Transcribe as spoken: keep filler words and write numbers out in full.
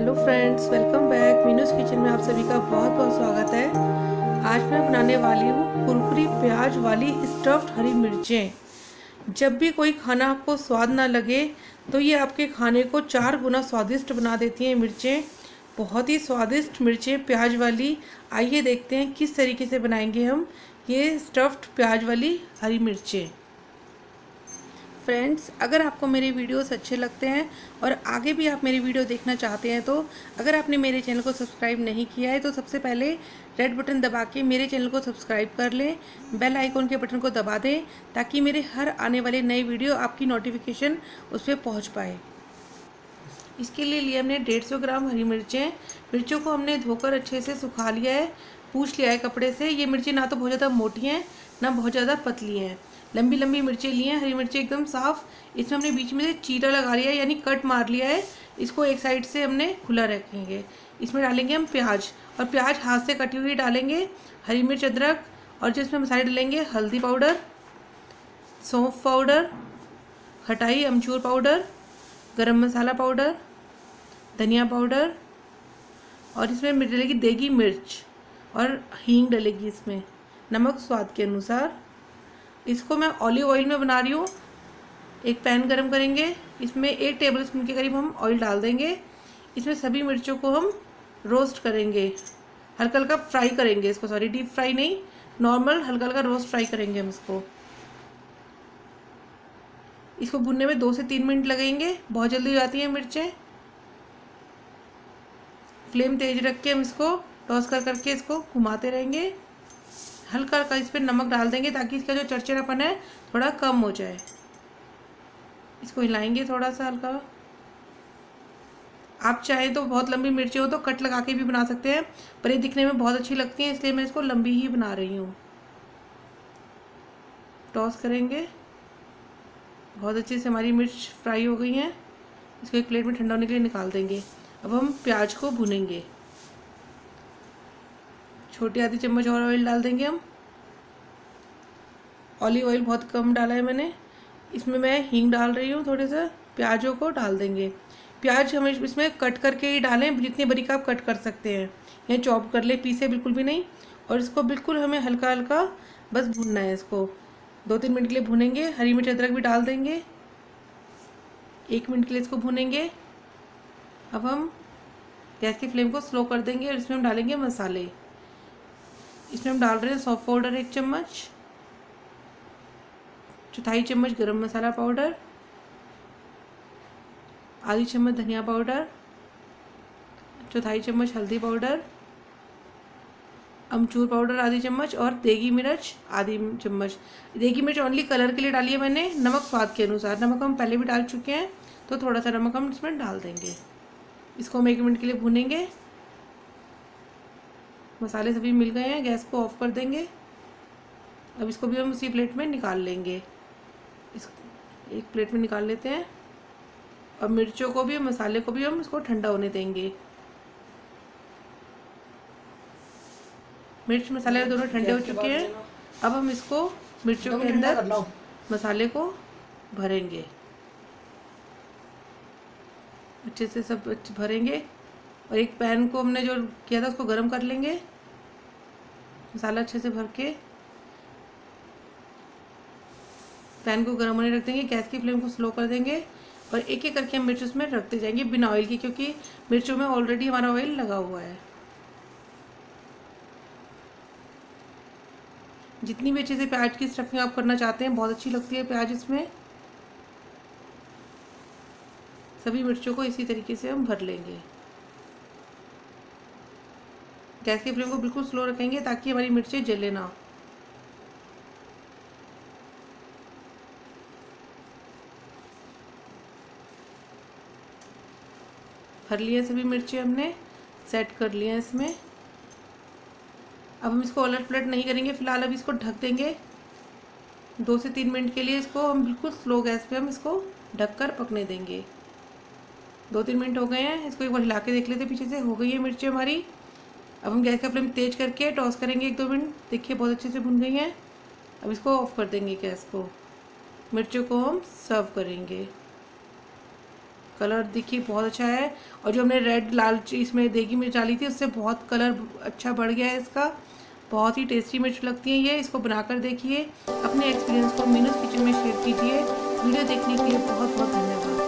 Hello friends, welcome back. Meenu's kitchen में आप सभी का बहुत बहुत स्वागत है। आज मैं बनाने वाली हूँ कुरकुरी प्याज वाली स्टफ्ड हरी मिर्चें। जब भी कोई खाना आपको स्वाद ना लगे तो ये आपके खाने को चार गुना स्वादिष्ट बना देती हैं मिर्चें। बहुत ही स्वादिष्ट मिर्चें प्याज वाली। आइए देखते हैं किस तरीके से बनाएंगे हम ये स्टफ्ड प्याज वाली हरी मिर्चें। फ्रेंड्स, अगर आपको मेरे वीडियोस अच्छे लगते हैं और आगे भी आप मेरे वीडियो देखना चाहते हैं तो अगर आपने मेरे चैनल को सब्सक्राइब नहीं किया है तो सबसे पहले रेड बटन दबा के मेरे चैनल को सब्सक्राइब कर लें। बेल आइकॉन के बटन को दबा दें ताकि मेरे हर आने वाले नए वीडियो आपकी नोटिफिकेशन उस पर पहुँच पाए। इसके लिए लिए हमने डेढ़ सौ ग्राम हरी मिर्चें। मिर्चों को हमने धोकर अच्छे से सुखा लिया है, पूछ लिया है कपड़े से। ये मिर्ची ना तो बहुत ज़्यादा मोटी हैं ना बहुत ज़्यादा पतली हैं। लंबी लंबी मिर्चें ली हैं, हरी मिर्चें एकदम साफ़। इसमें हमने बीच में से चीरा लगा लिया है यानी कट मार लिया है। इसको एक साइड से हमने खुला रखेंगे। इसमें डालेंगे हम प्याज, और प्याज हाथ से कटी हुई डालेंगे। हरी मिर्च, अदरक, और जिसमें मसाले डालेंगे हल्दी पाउडर, सौंफ पाउडर, खटाई, अमचूर पाउडर, गरम मसाला पाउडर, धनिया पाउडर, और इसमें डलेगी देगी मिर्च और हींग डलेगी इसमें, नमक स्वाद के अनुसार। इसको मैं ऑलिव ऑयल में बना रही हूँ। एक पैन गरम करेंगे, इसमें एक टेबल स्पून के करीब हम ऑयल डाल देंगे। इसमें सभी मिर्चों को हम रोस्ट करेंगे, हल्का हल्का फ्राई करेंगे इसको। सॉरी, डीप फ्राई नहीं, नॉर्मल हल्का हल्का रोस्ट फ्राई करेंगे हम इसको। इसको भुनने में दो से तीन मिनट लगेंगे, बहुत जल्दी हो जाती हैं मिर्चें। फ्लेम तेज़ रख के हम इसको टॉस कर करके इसको घुमाते रहेंगे। हल्का हल्का इस पर नमक डाल देंगे ताकि इसका जो चरचरापन है थोड़ा कम हो जाए। इसको हिलाएंगे थोड़ा सा हल्का। आप चाहें तो बहुत लंबी मिर्ची हो तो कट लगा के भी बना सकते हैं, पर ये दिखने में बहुत अच्छी लगती है इसलिए मैं इसको लंबी ही बना रही हूँ। टॉस करेंगे। बहुत अच्छे से हमारी मिर्च फ्राई हो गई हैं। इसको एक प्लेट में ठंडा होने के लिए निकाल देंगे। अब हम प्याज को भुनेंगे। छोटी आधी चम्मच और ऑयल डाल देंगे हम। ऑलिव ऑयल बहुत कम डाला है मैंने। इसमें मैं हींग डाल रही हूँ, थोड़े से प्याजों को डाल देंगे। प्याज हमें इसमें कट करके ही डालें, जितनी बारीक आप कट कर सकते हैं या चॉप कर ले, पीसे बिल्कुल भी नहीं। और इसको बिल्कुल हमें हल्का हल्का बस भूनना है। इसको दो तीन मिनट के लिए भूनेंगे। हरी मिर्च, अदरक भी डाल देंगे। एक मिनट के लिए इसको भूनेंगे। अब हम गैस की फ्लेम को स्लो कर देंगे और इसमें हम डालेंगे मसाले। इसमें हम डाल रहे हैं सौंफ पाउडर एक चम्मच, चौथाई चम्मच गरम मसाला पाउडर, आधी चम्मच धनिया पाउडर, चौथाई चम्मच हल्दी पाउडर, अमचूर पाउडर आधी चम्मच, और देगी मिर्च आधी चम्मच। देगी मिर्च ओनली कलर के लिए डाली है मैंने, नमक स्वाद के अनुसार। नमक हम पहले भी डाल चुके हैं तो थोड़ा सा नमक हम इसमें डाल देंगे। इसको हम एक मिनट के लिए भूनेंगे। मसाले सभी मिल गए हैं, गैस को ऑफ कर देंगे। अब इसको भी हम उसी प्लेट में निकाल लेंगे। इस एक प्लेट में निकाल लेते हैं। अब मिर्चों को भी, मसाले को भी हम इसको ठंडा होने देंगे। मिर्च मसाले दोनों ठंडे हो चुके हैं। अब हम इसको मिर्चों के अंदर मसाले को भरेंगे, अच्छे से सब भरेंगे। और एक पैन को हमने जो किया था उसको गर्म कर लेंगे। मसाला अच्छे से भर के पैन को गर्म होने रख देंगे। गैस की फ्लेम को स्लो कर देंगे और एक एक करके हम मिर्च उसमें रखते जाएंगे बिना ऑयल के, क्योंकि मिर्चों में ऑलरेडी हमारा ऑयल लगा हुआ है। जितनी भी अच्छे से प्याज की स्टफिंग आप करना चाहते हैं, बहुत अच्छी लगती है प्याज इसमें। सभी मिर्चों को इसी तरीके से हम भर लेंगे। गैस की फ्लेम को बिल्कुल स्लो रखेंगे ताकि हमारी मिर्चें जले ना। भर लिए सभी मिर्चें हमने, सेट कर लिए हैं इसमें। अब हम इसको उलट पलट नहीं करेंगे फिलहाल। अब इसको ढक देंगे दो से तीन मिनट के लिए। इसको हम बिल्कुल स्लो गैस पे हम इसको ढककर पकने देंगे। दो तीन मिनट हो गए हैं। इसको एक बार हिला के देख लेते पीछे से। हो गई है मिर्चें हमारी। अब हम गैस का फ्लेम तेज करके टॉस करेंगे एक दो मिनट। देखिए बहुत अच्छे से भुन गई हैं। अब इसको ऑफ कर देंगे गैस को। मिर्चों को हम सर्व करेंगे। कलर देखिए बहुत अच्छा है। और जो हमने रेड लाल इसमें देगी मिर्च डाली थी उससे बहुत कलर अच्छा बढ़ गया है इसका। बहुत ही टेस्टी मिर्च लगती है ये। इसको बनाकर देखिए, अपने एक्सपीरियंस को मीनूज़ किचन में शेयर कीजिए। वीडियो देखने के लिए बहुत बहुत धन्यवाद।